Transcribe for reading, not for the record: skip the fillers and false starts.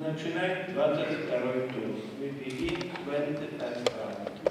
Начинает 22-й тур. ВПИИ 20 ансамбль.